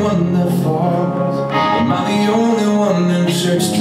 One that falls. Am I the only one in church?